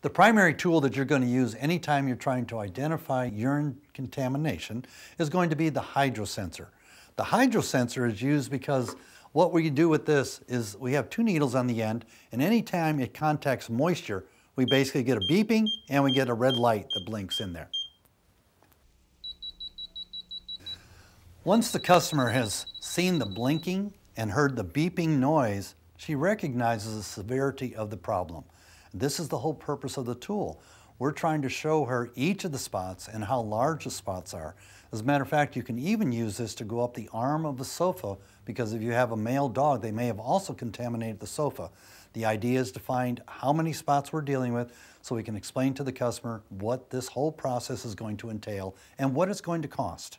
The primary tool that you're going to use anytime you're trying to identify urine contamination is going to be the hydrosensor. The hydrosensor is used because what we do with this is we have two needles on the end, and any time it contacts moisture, we basically get a beeping and we get a red light that blinks in there. Once the customer has seen the blinking and heard the beeping noise, she recognizes the severity of the problem. This is the whole purpose of the tool. We're trying to show her each of the spots and how large the spots are. As a matter of fact, you can even use this to go up the arm of the sofa, because if you have a male dog, they may have also contaminated the sofa. The idea is to find how many spots we're dealing with so we can explain to the customer what this whole process is going to entail and what it's going to cost.